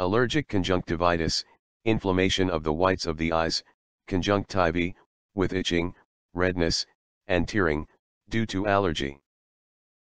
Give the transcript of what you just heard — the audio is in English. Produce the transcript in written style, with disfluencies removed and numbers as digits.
Allergic conjunctivitis, inflammation of the whites of the eyes, conjunctiva, with itching, redness, and tearing, due to allergy.